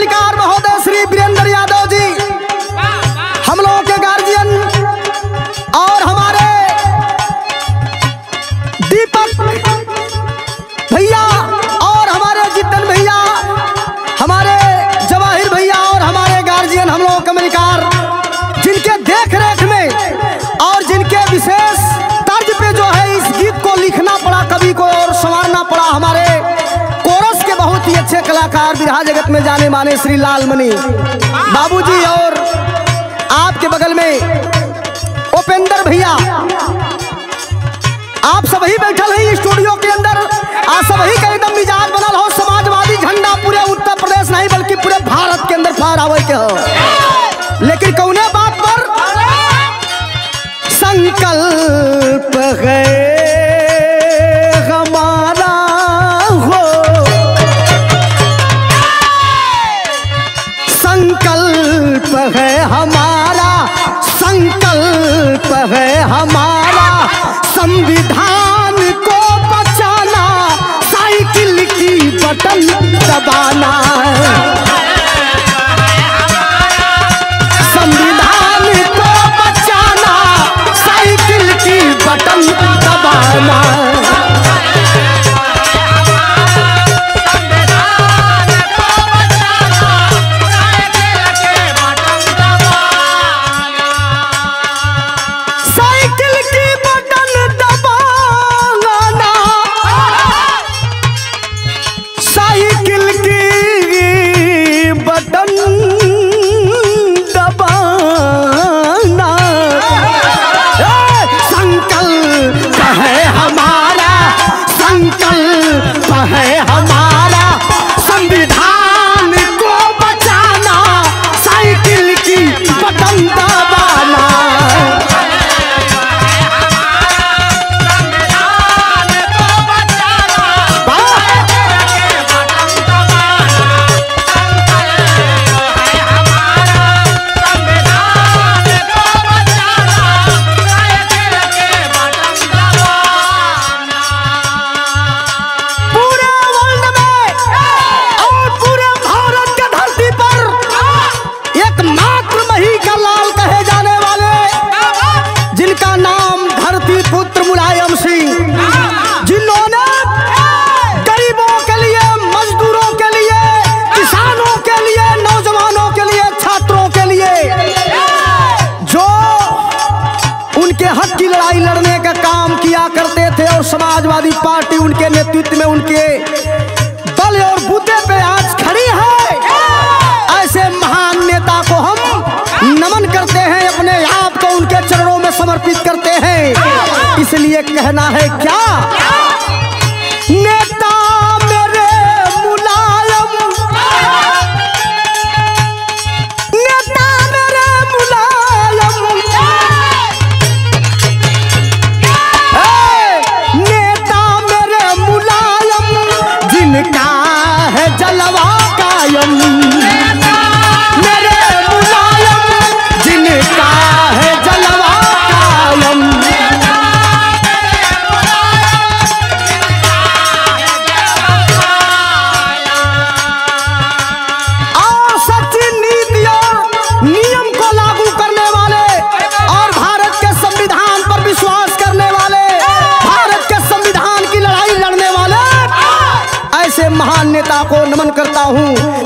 सल्लाहकार महोदय श्री उपेंद्र यादव जी, हम लोगों के गार्जियन और हमारे दीपक भैया और हमारे जितन भैया, हमारे जवाहिर भैया और हमारे गार्जियन, हम लोगों कम्युनिकार जिनके देख रेख में और जिनके विशेष तर्ज पे जो है इस गीत को लिखना पड़ा कवि को और संवारना पड़ा, हमारे कोरस के बहुत ही अच्छे कलाकार बिरहा जगत में जाने माने श्री लाल मनी बाबू जी और आपके बगल में उपेंद्र भैया, आप सभी बैठल हैं स्टूडियो के अंदर। आज सभी का एकदम मिजाज बनल हो, समाजवादी झंडा पूरे उत्तर प्रदेश नहीं बल्कि पूरे भारत के अंदर फहरावे के हो, लेकिन कौने बात पर संकल्प है हमारा हो, संकल्प है हमारा, संकल्प है हमारा संविधान को बचाना, साइकिल की बटन दबाना, संविधान को बचाना, साइकिल की बटन दबाना, मुलायम सिंह, जिन्होंने गरीबों के लिए, मजदूरों के लिए, किसानों के लिए, नौजवानों के लिए, छात्रों के लिए जो उनके हक की लड़ाई लड़ने का काम किया करते थे और समाजवादी पार्टी उनके नेतृत्व में उनके बल और बूते पे आज खड़ी है, ऐसे महान नेता को हम नमन करते हैं, अपने आप को उनके चरणों में समर्पित करते हैं। इसलिए कहना है क्या, नेता मेरे मुलायम, नेता मेरे मुलायम, नेता मेरे मुलायम, जिनका है जलवा कायम, मेरे मुलायम जिनका है जलवा कायम, महान नेता को नमन करता हूं।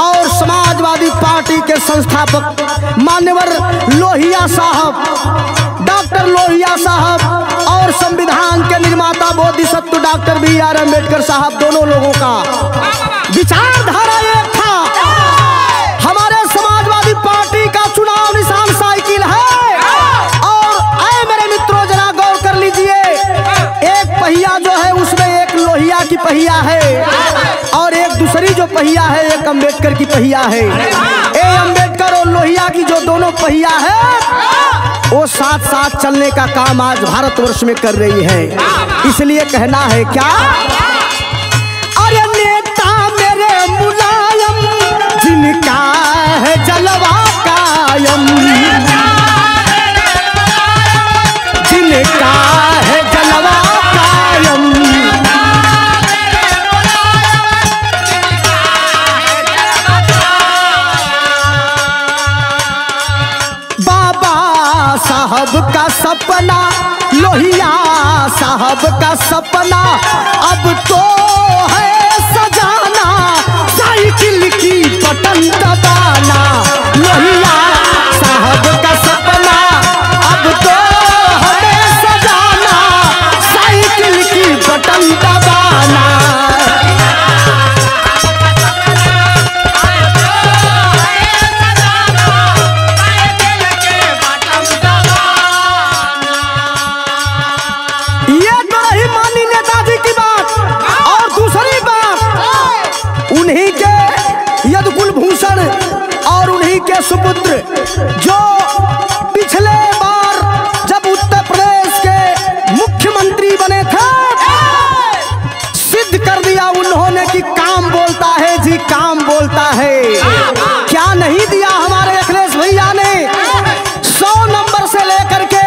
और समाजवादी पार्टी के संस्थापक मान्यवर लोहिया साहब, डॉक्टर लोहिया साहब और संविधान के निर्माता बोधिसत्व डॉक्टर BR अम्बेडकर साहब, दोनों लोगों का विचारधारा एक था। हमारे समाजवादी पार्टी का चुनाव निशान साइकिल है और आए मेरे मित्रों जरा गौर कर लीजिए, एक पहिया जो है उसमें एक लोहिया की पहिया है और एक दूसरी जो पहिया है एक अम्बेडकर की पहिया है। ए अम्बेडकर और लोहिया की जो दोनों पहिया है वो साथ साथ चलने का काम आज भारतवर्ष में कर रही है। इसलिए कहना है क्या, अरे नेता मेरे मुलायम, जिनका है जलवा कायम, जिनका है जलवा कायम, लोहिया साहब का सपना अब तो है सजाना, साइकिल की बटन दबाना। लोहिया साहब का सपना अब तो है सजाना, साइकिल की बटन दबाना। सुपुत्र जो पिछले बार जब उत्तर प्रदेश के मुख्यमंत्री बने थे, सिद्ध कर दिया उन्होंने कि काम बोलता है जी, काम बोलता है। क्या नहीं दिया हमारे अखिलेश भैया ने, 100 नंबर से लेकर के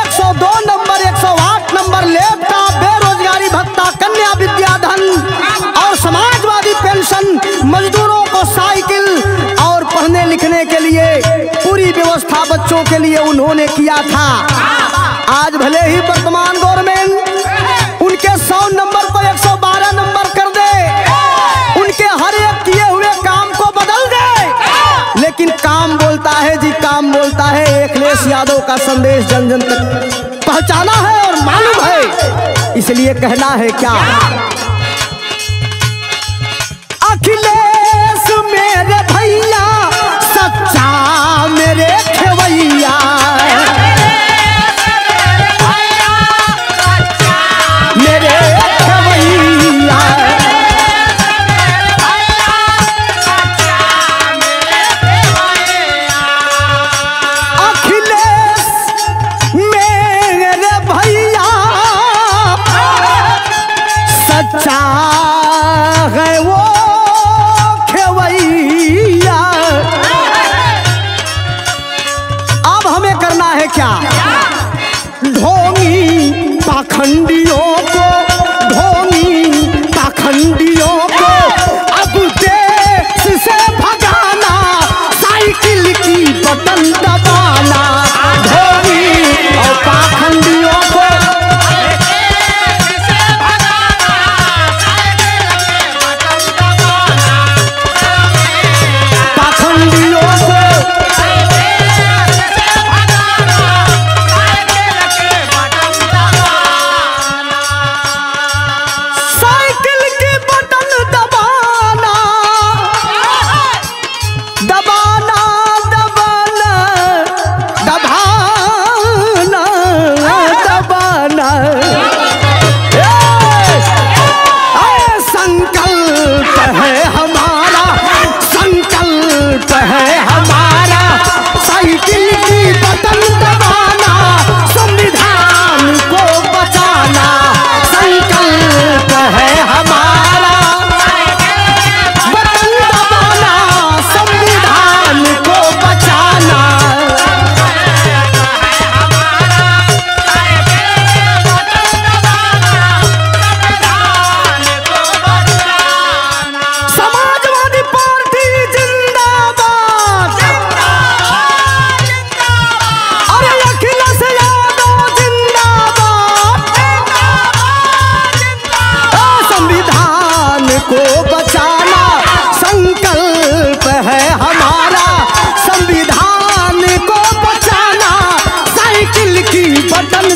102 नंबर, 108 नंबर, लैपटॉप, बेरोजगारी भत्ता, कन्या विद्याधन और समाजवादी पेंशन, मजदूरों को साइकिल लिखने के लिए पूरी व्यवस्था बच्चों के लिए उन्होंने किया था। आज भले ही वर्तमान गवर्नमेंट उनके 100 नंबर को 112 नंबर कर दे, उनके हर एक किए हुए काम को बदल दे, लेकिन काम बोलता है जी, काम बोलता है। अखिलेश यादव का संदेश जन जन तक पहुंचाना है और मालूम है, इसलिए कहना है क्या, अखिलेश मेरे भैया, सच्चा मेरे खेवैया, मेरे खेवैया। अखिलेश मेरे भैया सच्चा है वो खेवैया। करना है क्या, ढोंगी पाखंडियों को, ढोंगी पाखंडियों को अब देश से भगाना, साइकिल की बटन दबाना। ढोंगी और पाखंडियों को देश से भगाना, साइकिल की बटन दबाना। पाखंडियों को बटन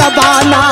दबाना।